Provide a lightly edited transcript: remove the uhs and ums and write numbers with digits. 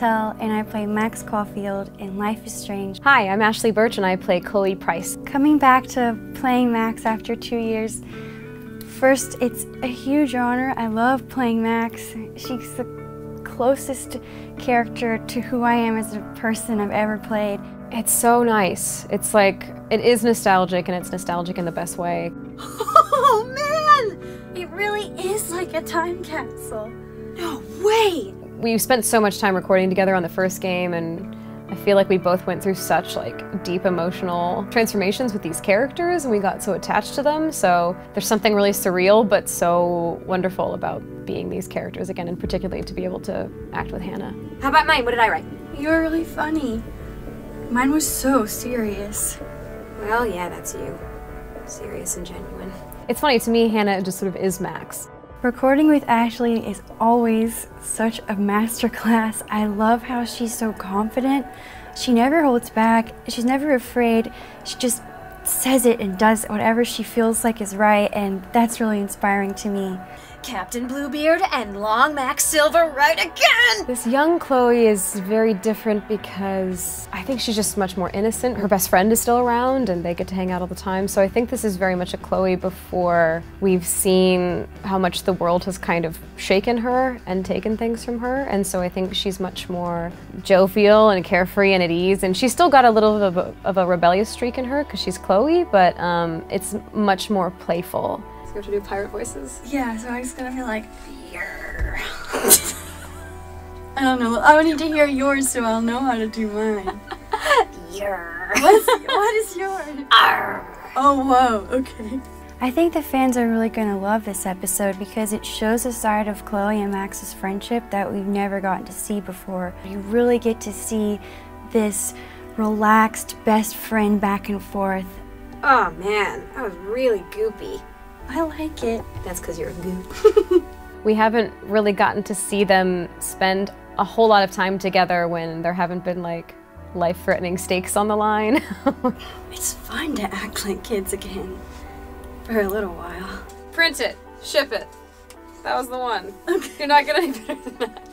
Telle, and I play Max Caulfield in Life is Strange. Hi, I'm Ashly Burch, and I play Chloe Price. Coming back to playing Max after 2 years, first, it's a huge honor. I love playing Max. She's the closest character to who I am as a person I've ever played. It's so nice. It's like, it is nostalgic, and it's nostalgic in the best way. Oh, man! It really is like a time capsule. No way! We spent so much time recording together on the first game, and I feel like we both went through such like deep emotional transformations with these characters, and we got so attached to them, so there's something really surreal but so wonderful about being these characters again, and particularly to be able to act with Hannah. How about mine? What did I write? You're really funny. Mine was so serious. Well, yeah, that's you. Serious and genuine. It's funny, to me, Hannah just sort of is Max. Recording with Ashly is always such a masterclass. I love how she's so confident. She never holds back. She's never afraid. She just says it and does whatever she feels like is right, and that's really inspiring to me. Captain Bluebeard and Long Max Silver right again! This young Chloe is very different because I think she's just much more innocent. Her best friend is still around and they get to hang out all the time, so I think this is very much a Chloe before we've seen how much the world has kind of shaken her and taken things from her, and so I think she's much more jovial and carefree and at ease, and she's still got a little bit of a rebellious streak in her because she's Chloe, but it's much more playful. You have to do pirate voices? Yeah, so I'm just gonna be like, "Beer." I don't know. I need to hear yours so I'll know how to do mine. What is yours? Arr. Oh, whoa, okay. I think the fans are really gonna love this episode because it shows a side of Chloe and Max's friendship that we've never gotten to see before. You really get to see this relaxed best friend back and forth. Oh man, that was really goopy. I like it. That's because you're a goop. We haven't really gotten to see them spend a whole lot of time together when there haven't been like life-threatening stakes on the line. It's fun to act like kids again for a little while. Print it, ship it. That was the one. Okay. You're not gonna do that.